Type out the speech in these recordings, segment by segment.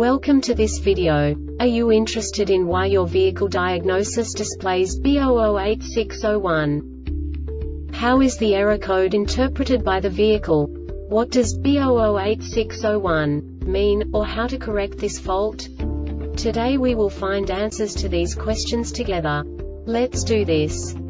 Welcome to this video. Are you interested in why your vehicle diagnosis displays B0086-01? How is the error code interpreted by the vehicle? What does B0086-01 mean, or how to correct this fault? Today we will find answers to these questions together. Let's do this.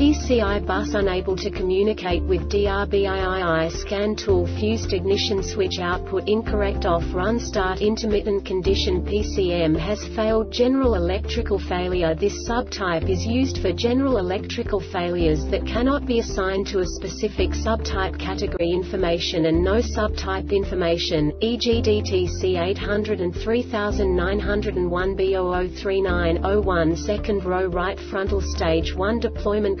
PCI bus unable to communicate with DRBIII scan tool fused ignition switch output incorrect off run start intermittent condition PCM has failed general electrical failure. This subtype is used for general electrical failures that cannot be assigned to a specific subtype category information and no subtype information, EGDTC 803901 B0039-01 second row right frontal stage 1 deployment